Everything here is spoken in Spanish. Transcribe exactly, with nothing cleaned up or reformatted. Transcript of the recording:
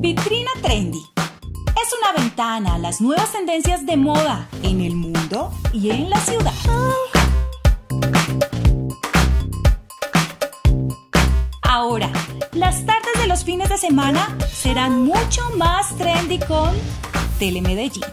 Vitrina Trendy es una ventana a las nuevas tendencias de moda en el mundo y en la ciudad. Ahora, las tardes de los fines de semana serán mucho más trendy con Telemedellín.